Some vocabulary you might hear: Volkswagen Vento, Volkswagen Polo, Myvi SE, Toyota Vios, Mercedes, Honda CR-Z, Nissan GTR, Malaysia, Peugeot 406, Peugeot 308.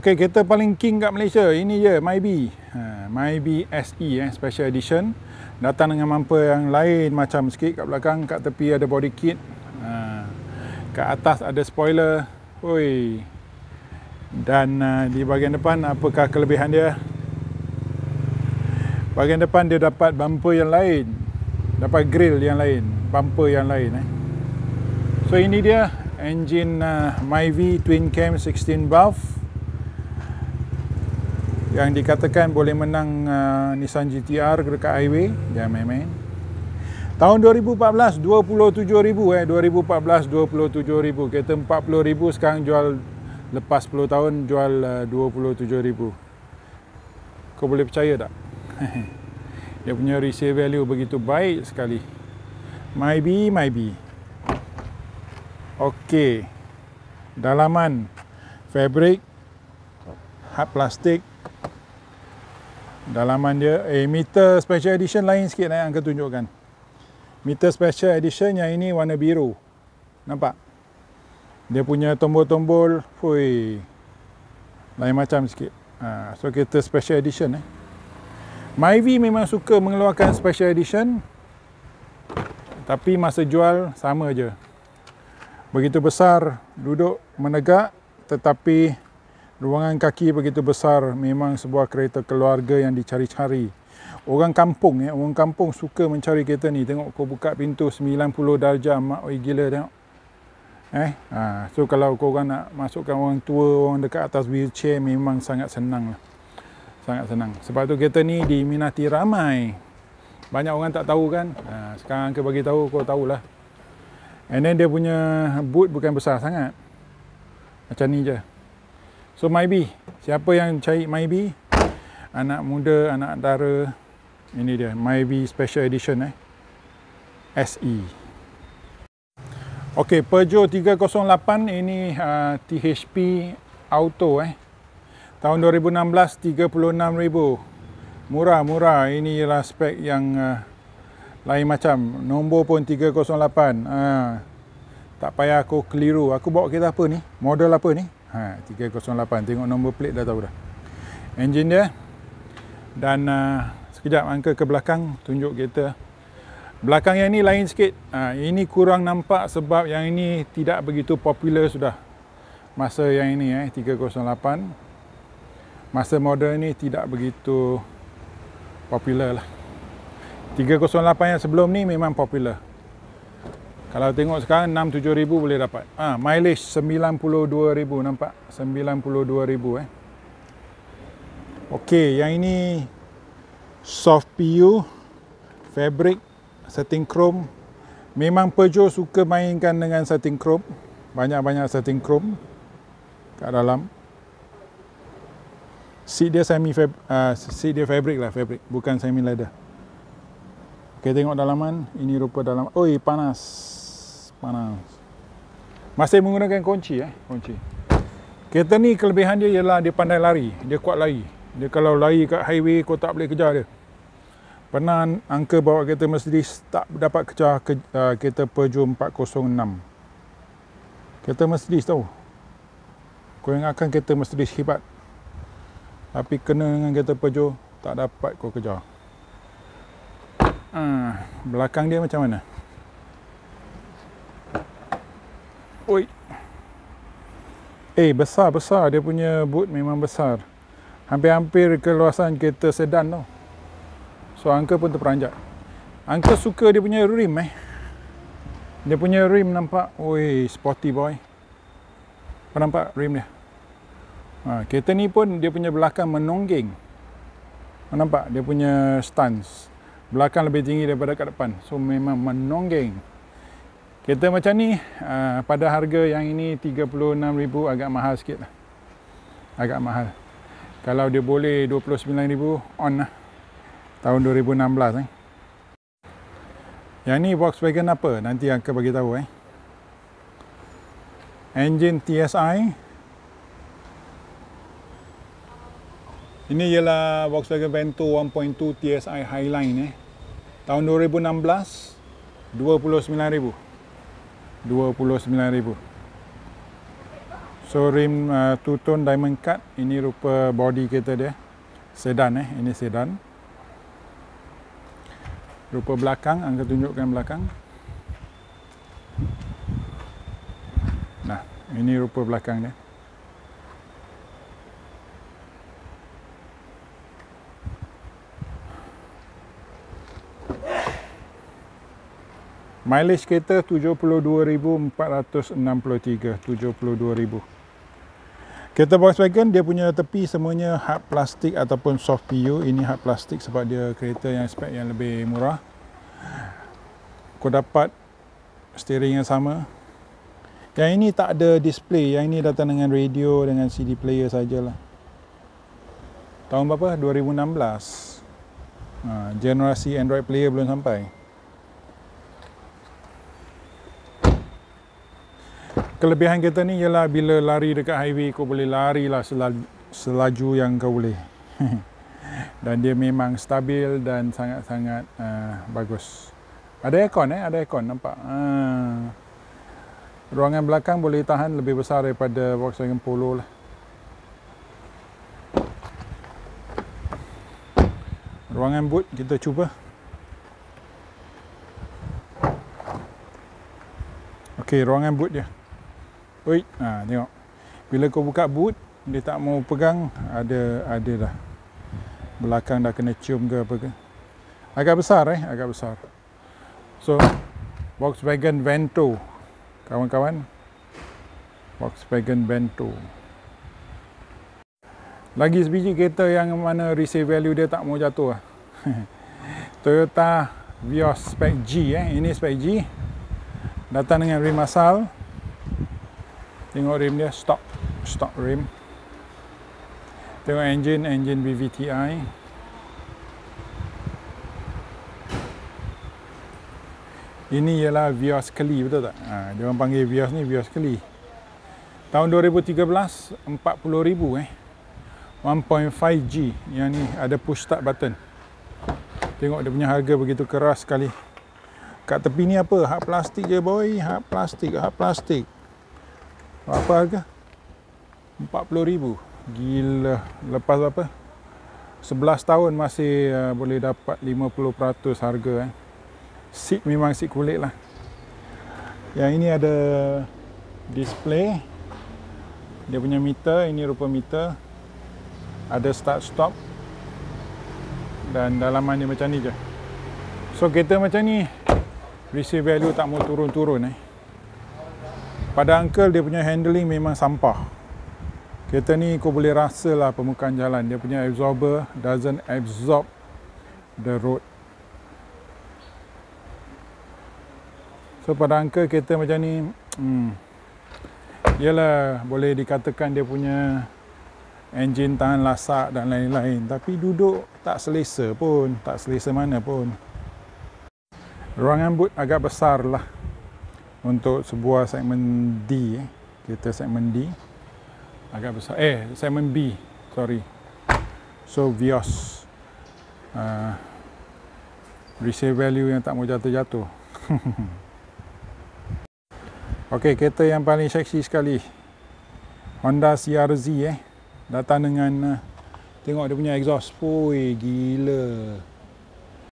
Okey, kereta paling king kat Malaysia, ini dia Myvi. Myvi SE special edition. Datang dengan bumper yang lain macam sikit kat belakang, kat tepi ada body kit. Kat atas ada spoiler. Oi. Dan di bahagian depan, apakah kelebihan dia? Bahagian depan dia dapat bumper yang lain, dapat grill yang lain, bumper yang lain. So ini dia enjin Myvi twin cam 16 valve yang dikatakan boleh menang Nissan GTR dekat highway. Jangan main-main. Tahun 2014 27,000 2014 27,000. Kereta 40,000, sekarang jual lepas 10 tahun jual 27,000. Kau boleh percaya tak? Dia punya resale value begitu baik sekali. Myvi. Okey. Dalaman, fabric, hard plastik. Dalaman dia, meter special edition lain sikit nak angkat tunjukkan. Meter special edition yang ini warna biru. Nampak? Dia punya tombol-tombol, hui, lain macam sikit. So kereta special edition. Myvi memang suka mengeluarkan special edition, tapi masa jual sama je. Begitu besar duduk menegak, tetapi ruangan kaki begitu besar. Memang sebuah kereta keluarga yang dicari-cari. Orang kampung orang kampung suka mencari kereta ni. Tengok kau buka pintu 90 darjah, mak oi gila tengok. So kalau kau orang nak masukkan orang tua, orang dekat atas wheelchair, memang sangat senang lah. Sangat senang. Sebab tu kereta ni diminati ramai. Banyak orang tak tahu kan. Sekarang ke bagi tahu, kau tahulah. And then dia punya boot bukan besar sangat. Macam ni je. So Myvi, siapa yang cari Myvi, anak muda, anak dara, ini dia Myvi special edition SE. Okey, Peugeot 308 ini THP auto Tahun 2016 36,000. Murah-murah. Ini ialah spek yang lain macam. Nombor pun 308. Tak payah aku keliru. Aku bawa kereta apa ni? Model apa ni? 308. Tengok nombor plate dah tahu dah. Enjin dia. Dan sekejap angka ke belakang, tunjuk kereta. Belakang yang ni lain sikit. Ini kurang nampak sebab yang ini tidak begitu popular sudah. Masa yang ini 308. Masa model ni tidak begitu popular lah. 308 yang sebelum ni memang popular. Kalau tengok sekarang 6-7,000 boleh dapat. Mileage 92,000, nampak? 92,000 Okey, yang ini soft PU, fabric, setting chrome. Memang Peugeot suka mainkan dengan setting chrome. Banyak-banyak setting chrome kat dalam. Seat dia fabric lah, fabric, bukan semi leather. Okey, tengok dalaman, ini rupa dalaman. Oi, panas. Panas. Masih menggunakan kunci kunci. Kereta ni kelebihan dia ialah dia pandai lari, dia kuat lari. Dia kalau lari kat highway kau tak boleh kejar dia. Pernah angka bawa kereta Mercedes tak dapat kejar kereta Peugeot 406. Kereta Mercedes tahu. Kau yang akan kereta Mercedes hebat. Tapi kena dengan kereta Peugeot, tak dapat kau kejar. Belakang dia macam mana? Oi. Besar-besar. Dia punya boot memang besar. Hampir-hampir keluasan kereta sedan tau. So, angka pun terperanjat. Angka suka dia punya rim Dia punya rim nampak. Oi, sporty boy. Kau nampak rim dia? Kereta ni pun dia punya belakang menongging. Nampak? Dia punya stance belakang lebih tinggi daripada kat depan. So memang menongging. Kereta macam ni pada harga yang ini 36,000 agak mahal sikit lah. Agak mahal. Kalau dia boleh 29,000 on lah. Tahun 2016 Yang ni Volkswagen apa? Nanti akan bagi tahu Enjin TSI. Ini ialah Volkswagen Vento 1.2 TSI Highline Tahun 2016 29,000. So rim two-tone diamond cut. Ini rupa body kereta dia. Sedan ini sedan. Rupa belakang, angkat tunjukkan belakang. Nah, ini rupa belakang dia. Mileage kereta 72,463, 72,000. Kereta Volkswagen dia punya tepi semuanya hard plastik ataupun soft PU. Ini hard plastik sebab dia kereta yang spek yang lebih murah. Kau dapat steering yang sama. Yang ini tak ada display, yang ini datang dengan radio, dengan CD player sajalah. Tahun berapa? 2016. Generasi Android player belum sampai. Kelebihan kereta ni ialah bila lari dekat highway, kau boleh larilah selaju yang kau boleh. Dan dia memang stabil dan sangat-sangat bagus. Ada aircon ada aircon nampak. Ruangan belakang boleh tahan lebih besar daripada Volkswagen Polo lah. Ruangan boot kita cuba. Okey, ruangan boot dia. Oi, tengok. Bila kau buka boot, dia tak mau pegang, ada dah. Belakang dah kena cium ke apa ke. Agak besar agak besar. So, Volkswagen Vento. Kawan-kawan, Volkswagen Vento. Lagi sebiji kereta yang mana resale value dia tak mau jatuh lah. Toyota Vios spek G ini spek G. Datang dengan rim asal. Tengok rim dia, stock rim. Tengok enjin BVTi. Ini ialah Vios Keli, betul tak? Dia orang panggil Vios ni Vios Keli. Tahun 2013, 40,000 1.5G. Yang ni ada push start button. Tengok dia punya harga begitu keras sekali. Kat tepi ni apa? Hard plastik je boy, hard plastik. Berapa harga? 40,000. Gila. Lepas apa? 11 tahun masih boleh dapat 50% harga. Seat memang seat kulit lah. Yang ini ada display. Dia punya meter, ini rupa meter. Ada start stop. Dan dalaman dia macam ni je. So kereta macam ni resale value tak mau turun-turun Pada uncle dia punya handling memang sampah. Kereta ni kau boleh rasalah permukaan jalan. Dia punya absorber doesn't absorb the road. So pada uncle kereta macam ni ialah boleh dikatakan dia punya enjin tahan lasak dan lain-lain. Tapi duduk tak selesa pun, tak selesa mana pun. Ruangan boot agak besar lah untuk sebuah segmen D. Kereta segmen D agak besar, segmen B, sorry. So Vios resale value yang tak mau jatuh-jatuh. Ok, kereta yang paling seksi sekali, Honda CR-Z datang dengan tengok dia punya exhaust. Oi, gila.